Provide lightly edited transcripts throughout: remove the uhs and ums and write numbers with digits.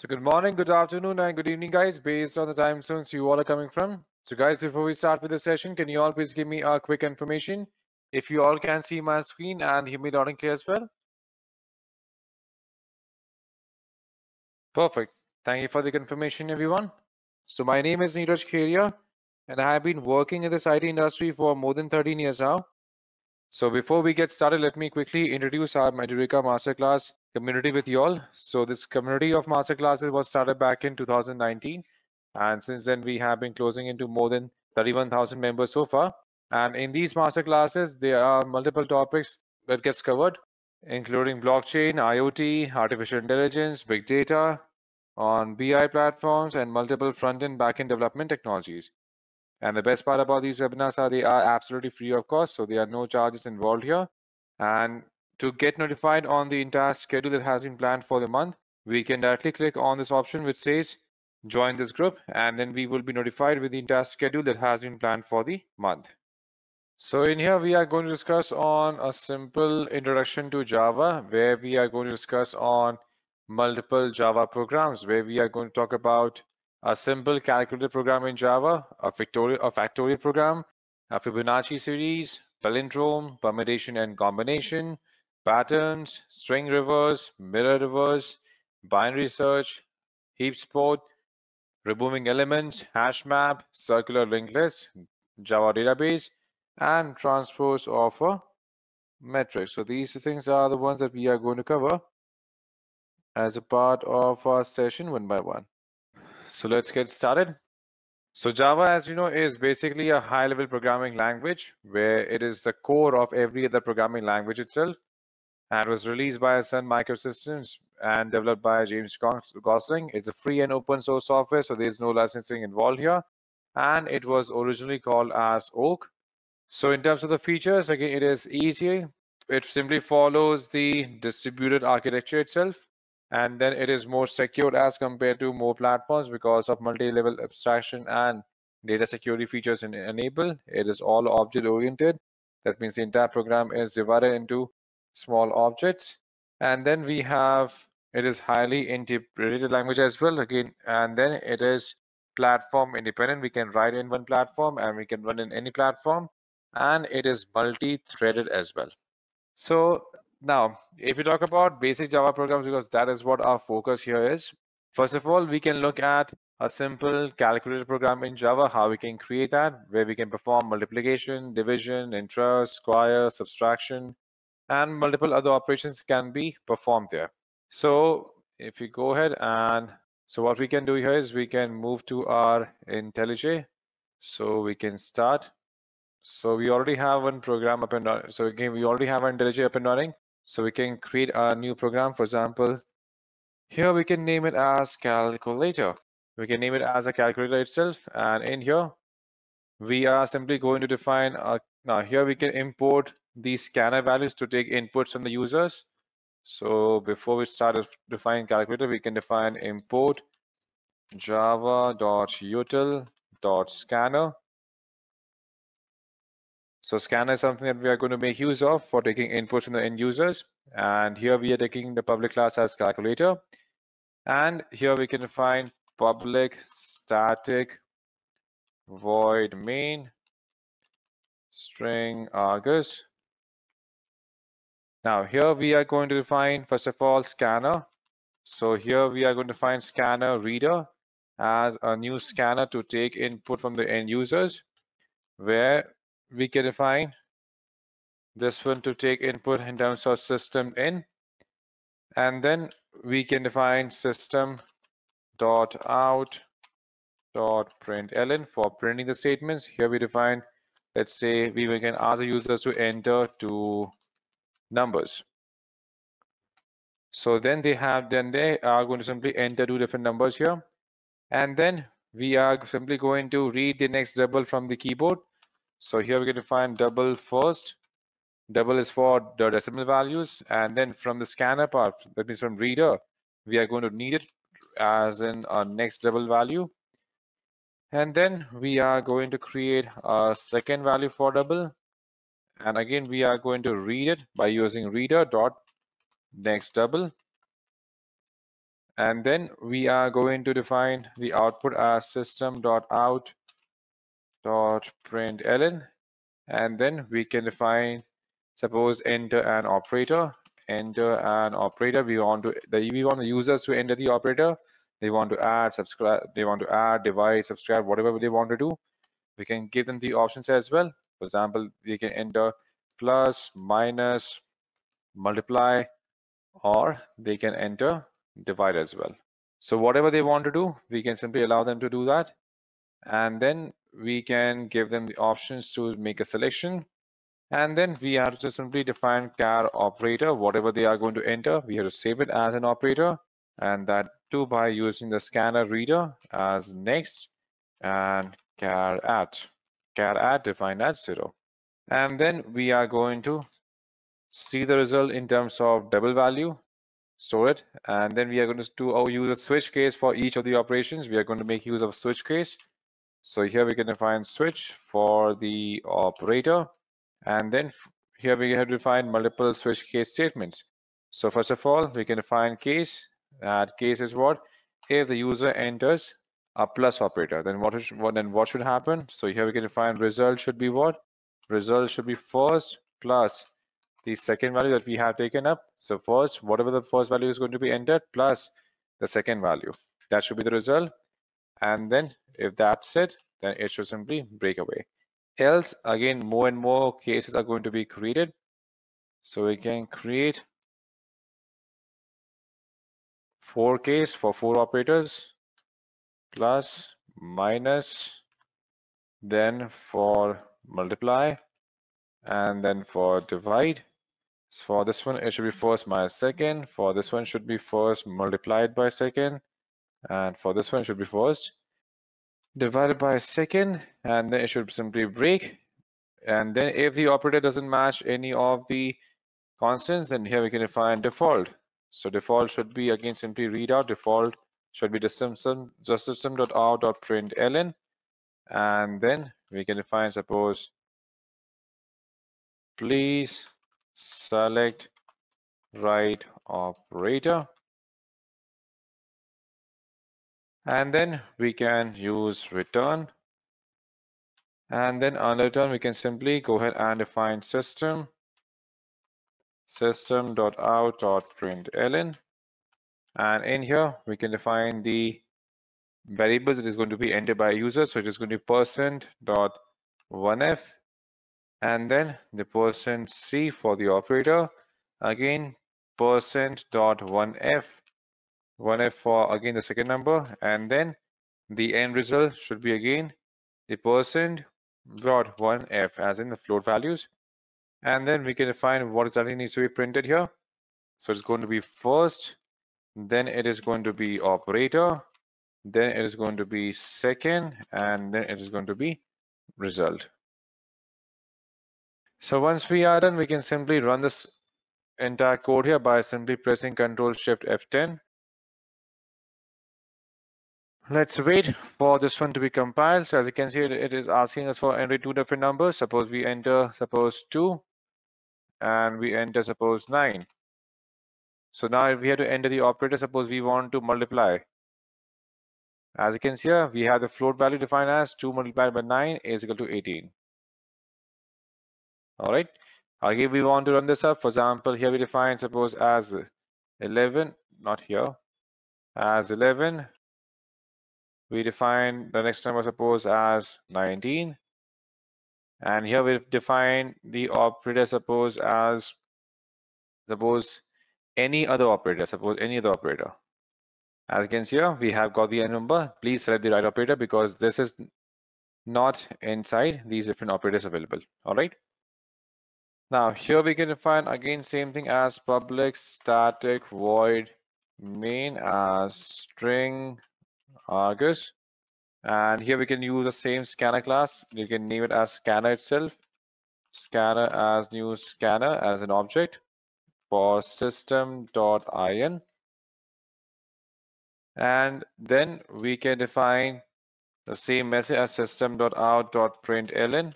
So good morning, good afternoon, and good evening, guys, based on the time zones you all are coming from. So guys, before we start with the session, can you all please give me a quick information? If you all can see my screen and hear me loud and clear as well. Perfect. Thank you for the confirmation, everyone. So my name is Neeraj Kheria, and I have been working in this IT industry for more than 13 years now. So before we get started, let me quickly introduce our Edureka Masterclass community with you all. So this community of masterclasses was started back in 2019. And since then, we have been closing into more than 31,000 members so far. And in these masterclasses, there are multiple topics that gets covered, including blockchain, IoT, artificial intelligence, big data, on BI platforms, and multiple front-end, back-end development technologies. And the best part about these webinars are they are absolutely free of cost, so there are no charges involved here. And to get notified on the entire schedule that has been planned for the month, we can directly click on this option which says join this group, and then we will be notified with the entire schedule that has been planned for the month. So in here, we are going to discuss on a simple introduction to Java, where we are going to discuss on multiple Java programs, where we are going to talk about a simple calculator program in Java, a factorial program, a Fibonacci series, palindrome, permutation and combination, patterns, string reverse, mirror reverse, binary search, heap sort, removing elements, hash map, circular linked list, Java database, and transpose of a matrix. So these things are the ones that we are going to cover as a part of our session one by one. So let's get started. So Java, as you know, is basically a high-level programming language where it is the core of every other programming language itself, and it was released by Sun Microsystems and developed by James Gosling. It's a free and open source software, so there's no licensing involved here, and it was originally called as Oak. So in terms of the features, again, it is easy. It simply follows the distributed architecture itself. And then it is more secure as compared to more platforms because of multi-level abstraction and data security features in enable. It is all object-oriented. That means the entire program is divided into small objects. And then we have, it is highly interpreted language as well. Again, and then it is platform independent. We can write in one platform and we can run in any platform. And it is multi-threaded as well. So now, if you talk about basic Java programs, because that is what our focus here is, first of all, we can look at a simple calculator program in Java, how we can create that, where we can perform multiplication, division, integers, square, subtraction, and multiple other operations can be performed there. So if you go ahead and, so what we can do here is we can move to our IntelliJ. So we can start. So we already have one program up and running. So again, we already have our IntelliJ up and running. So we can create a new program. For example, here we can name it as calculator. We can name it as a calculator itself. And in here, we are simply going to define, now here we can import these scanner values to take inputs from the users. So before we start defining calculator, we can define import java.util.scanner. So scanner is something that we are going to make use of for taking inputs from the end users. And here we are taking the public class as calculator. And here we can define public static void main string args. Now here we are going to define, first of all, scanner. So here we are going to define scanner reader as a new scanner to take input from the end users, where we can define this one to take input in terms of system in, and then we can define system.out.println for printing the statements. Here we define, let's say we can ask the users to enter two numbers. So then they are going to simply enter two different numbers here. And then we are simply going to read the next double from the keyboard. So here we can define double first. Double is for the decimal values, and then from the scanner part, that means from reader, we are going to need it as in our next double value. And then we are going to create a second value for double. And again, we are going to read it by using reader dot next double. And then we are going to define the output as system.out.println. And then we can define, suppose, enter an operator. We want the users to enter the operator. They want to add, subscribe, they want to add, divide, subscribe, whatever they want to do. We can give them the options as well. For example, we can enter plus, minus, multiply, or they can enter divide as well. So whatever they want to do, we can simply allow them to do that. And then we can give them the options to make a selection. And then we have to simply define char operator, whatever they are going to enter. We have to save it as an operator, and that too by using the scanner reader as next and char at defined at 0. And then we are going to see the result in terms of double value, store it, and then we are going to use a switch case for each of the operations. We are going to make use of a switch case. So here we can define switch for the operator, and then here we have to define multiple switch case statements. So first of all, we can define case. That case is what? If the user enters a plus operator, then what should happen? So here we can define result should be what? Result should be first plus the second value that we have taken up. So first, whatever the first value is going to be entered plus the second value, that should be the result. And then if that's it, then it should simply break away. Else, again, more and more cases are going to be created. So we can create 4 case for 4 operators, plus, minus, then for multiply, and then for divide. So for this one, it should be first minus second. For this one, should be first multiplied by second. And for this one, should be first divided by second. And then it should simply break. And then if the operator doesn't match any of the constants, then here we can define default. So default should be, again, simply read out. Default should be the system.out.println. And then we can define, suppose, please select right operator. And then we can use return. And then under return, we can simply go ahead and define system.out.println. And in here, we can define the variables that is going to be entered by user. So it is going to be %.1f, and then the %c for the operator. Again, %.1f, 1f for, again, the second number. And then the end result should be, again, the %.1f, as in the float values. And then we can define what exactly needs to be printed here. So it's going to be first, then it is going to be operator, then it is going to be second, and then it is going to be result. So once we are done, we can simply run this entire code here by simply pressing Ctrl+Shift+F10. Let's wait for this one to be compiled. So as you can see, it is asking us for entry 2 different numbers. Suppose we enter, suppose, 2, and we enter, suppose, 9. So now if we have to enter the operator, suppose we want to multiply. As you can see here, we have the float value defined as 2 multiplied by 9 is equal to 18. All right. Again, we want to run this up. For example, here we define, suppose, as 11, not here, as 11. We define the next number, suppose, as 19. And here we define the operator, suppose, as, suppose, any other operator, suppose, any other operator. As you can see here, we have got the end number. Please select the right operator because this is not inside these different operators available. All right. Now here we can define, again, same thing as public static void main as string Argus. And here we can use the same scanner class. You can name it as scanner itself. Scanner as new scanner as an object for system.in. And then we can define the same message as system.out.println.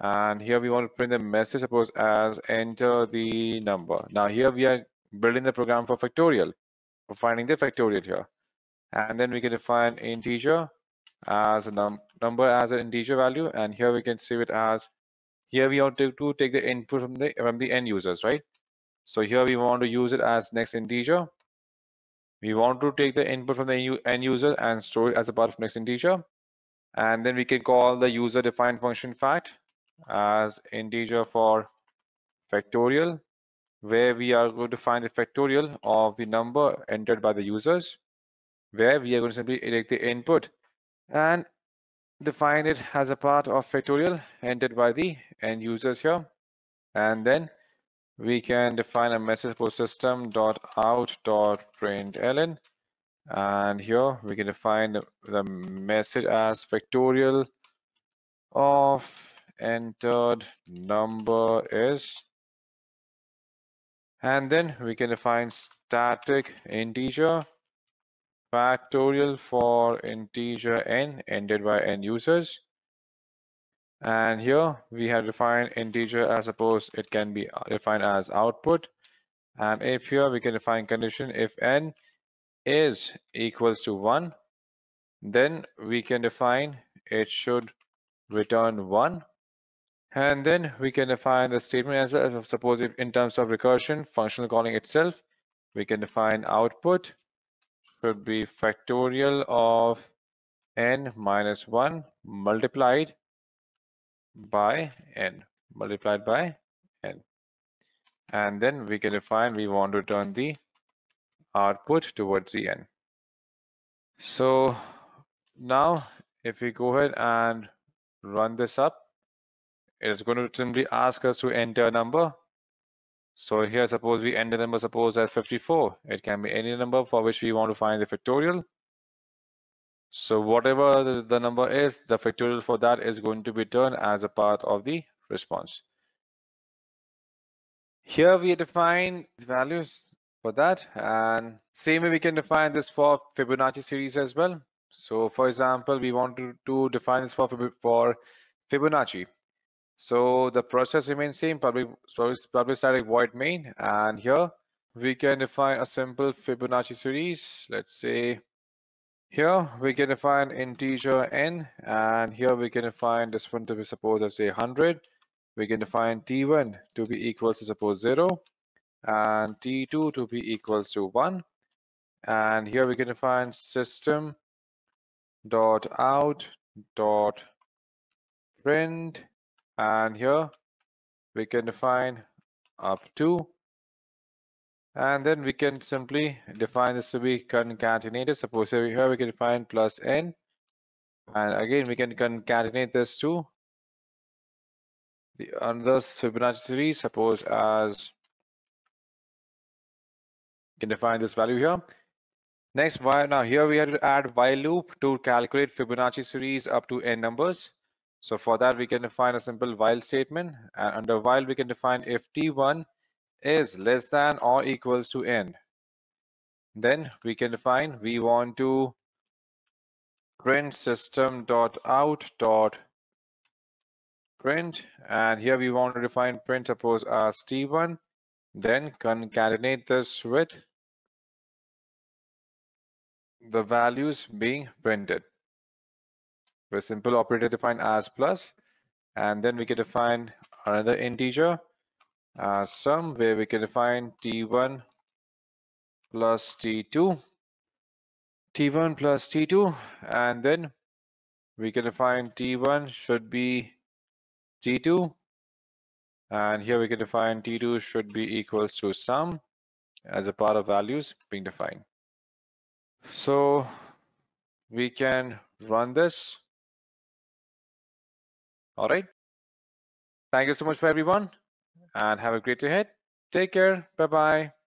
And here we want to print the message, suppose, as enter the number. Now here we are building the program for factorial. for finding the factorial here. And then we can define integer as a number as an integer value, and here we can save it as, here we want to take the input from the end users, right? So here we want to use it as next integer. We want to take the input from the end user and store it as a part of next integer. And then we can call the user defined function fact as integer for factorial, where we are going to find the factorial of the number entered by the users, where we are going to simply take the input and define it as a part of factorial entered by the end users here. And then we can define a message for system.out.println, and here we can define the message as factorial of entered number is, and then we can define static integer factorial for integer n entered by n users. And here we have defined integer as suppose it can be defined as output, and if here we can define condition, if n is equals to 1, then we can define it should return 1. And then we can define the statement as well. Suppose if in terms of recursion, functional calling itself, we can define output should be factorial of n minus 1 multiplied by n, and then we can define we want to return the output towards the end. So now if we go ahead and run this up, it is going to simply ask us to enter a number. So here suppose we enter number, suppose as 54. It can be any number for which we want to find the factorial. So whatever the number is, the factorial for that is going to be returned as a part of the response. Here we define values for that, and same way we can define this for Fibonacci series as well. So for example, we want to define this for Fibonacci. So the process remains same, public static void main, and here we can define a simple Fibonacci series. Let's say here we can define integer n, and here we can define this one to be suppose as say 100. We can define t1 to be equals to suppose 0, and t2 to be equals to 1, and here we can define system.out.print, and here we can define up to, and then we can simply define this to be concatenated. Suppose here we can define plus n, and again we can concatenate this to the another Fibonacci series, suppose as can define this value here. Next, while now here we have to add while loop to calculate Fibonacci series up to n numbers. So for that we can define a simple while statement, and under while we can define if t1 is less than or equals to n, then we can define we want to print system.out.print, and here we want to define print suppose as t1, then concatenate this with the values being printed with simple operator defined as plus. And then we can define another integer as sum, where we can define t1 plus t2 and then we can define t1 should be t2, and here we can define t2 should be equals to sum as a part of values being defined. So we can run this. All right. Thank you so much for everyone, and have a great day ahead. Take care. Bye-bye.